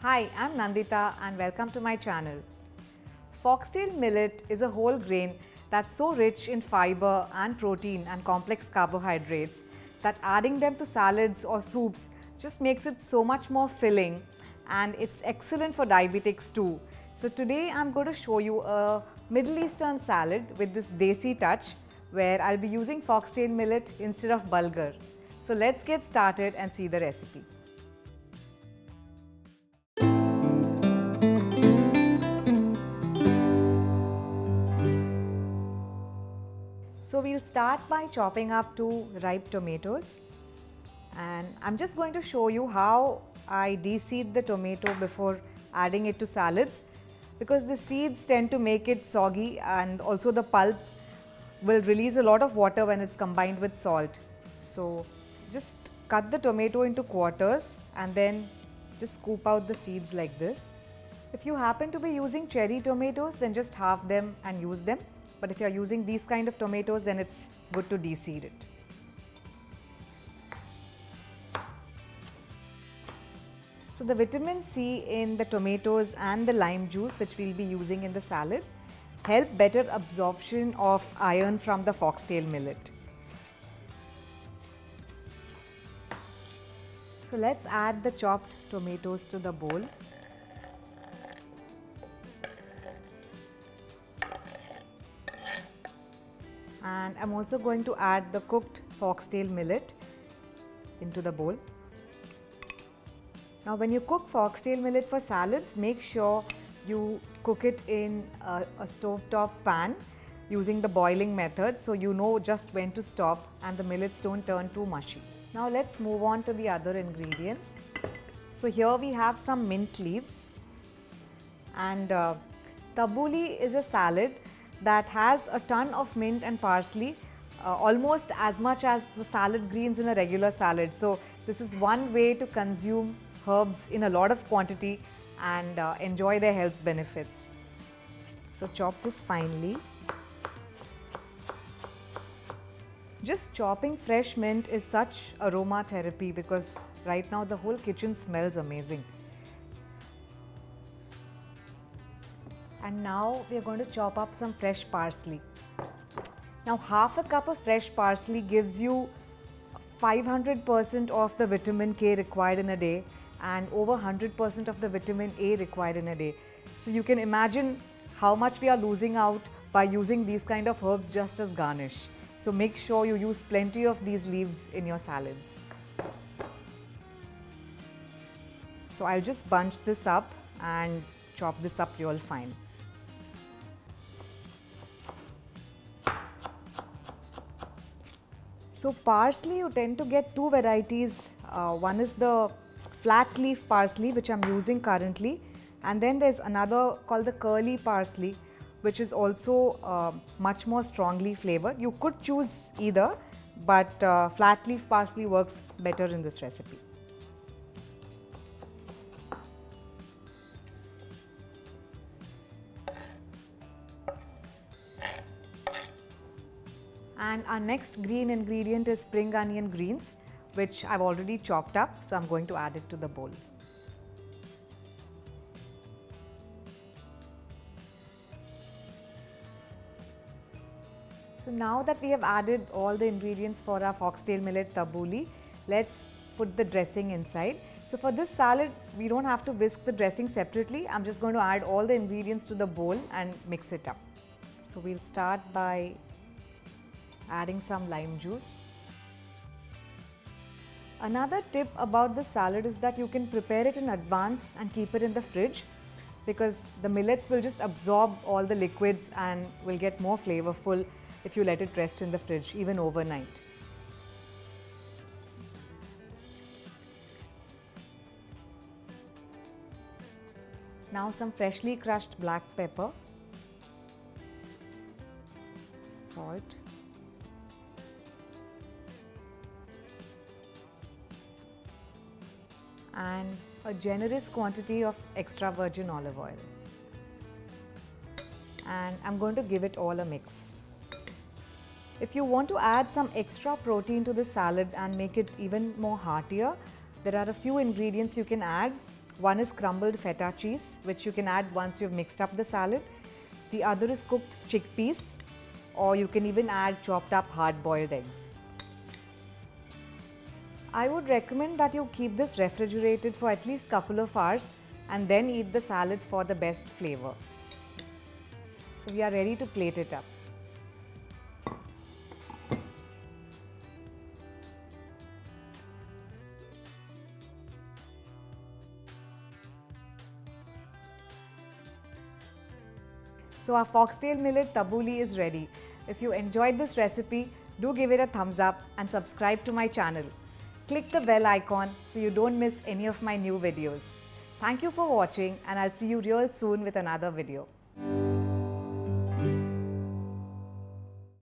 Hi, I'm Nandita and welcome to my channel. Foxtail millet is a whole grain that's so rich in fiber and protein and complex carbohydrates that adding them to salads or soups just makes it so much more filling, and it's excellent for diabetics too. So today I'm going to show you a Middle Eastern salad with this desi touch where I'll be using foxtail millet instead of bulgur. So let's get started and see the recipe. So we'll start by chopping up 2 ripe tomatoes, and I'm just going to show you how I de-seed the tomato before adding it to salads, because the seeds tend to make it soggy and also the pulp will release a lot of water when it's combined with salt. So just cut the tomato into quarters and then just scoop out the seeds like this. If you happen to be using cherry tomatoes, then just halve them and use them. But if you are using these kind of tomatoes, then it's good to de-seed it. So the vitamin C in the tomatoes and the lime juice, which we'll be using in the salad, help better absorption of iron from the foxtail millet. So let's add the chopped tomatoes to the bowl. And I'm also going to add the cooked foxtail millet into the bowl. Now when you cook foxtail millet for salads, make sure you cook it in a stovetop pan using the boiling method, so you know just when to stop and the millets don't turn too mushy. Now let's move on to the other ingredients. So here we have some mint leaves, and tabbouleh is a salad that has a ton of mint and parsley, almost as much as the salad greens in a regular salad. So this is one way to consume herbs in a lot of quantity and enjoy their health benefits. So chop this finely. Just chopping fresh mint is such aromatherapy, because right now the whole kitchen smells amazing. And now we are going to chop up some fresh parsley. Now half a cup of fresh parsley gives you 500% of the vitamin K required in a day and over 100% of the vitamin A required in a day. So you can imagine how much we are losing out by using these kind of herbs just as garnish. So make sure you use plenty of these leaves in your salads. So I'll just bunch this up and chop this up real fine. So parsley, you tend to get 2 varieties. One is the flat leaf parsley, which I'm using currently, and then there's another called the curly parsley, which is also much more strongly flavored. You could choose either, but flat leaf parsley works better in this recipe. And our next green ingredient is spring onion greens, which I've already chopped up, so I'm going to add it to the bowl. So now that we have added all the ingredients for our foxtail millet tabbouleh, let's put the dressing inside. So for this salad, we don't have to whisk the dressing separately. I'm just going to add all the ingredients to the bowl and mix it up. So we'll start by adding some lime juice. Another tip about the salad is that you can prepare it in advance and keep it in the fridge, because the millets will just absorb all the liquids and will get more flavorful if you let it rest in the fridge, even overnight. Now some freshly crushed black pepper, salt, and a generous quantity of extra virgin olive oil. And I'm going to give it all a mix. If you want to add some extra protein to the salad and make it even more heartier, there are a few ingredients you can add. One is crumbled feta cheese, which you can add once you've mixed up the salad. The other is cooked chickpeas, or you can even add chopped up hard-boiled eggs. I would recommend that you keep this refrigerated for at least a couple of hours and then eat the salad for the best flavor. So we are ready to plate it up. So our foxtail millet tabbouleh is ready. If you enjoyed this recipe, do give it a thumbs up and subscribe to my channel. Click the bell icon so you don't miss any of my new videos. Thank you for watching, and I'll see you real soon with another video.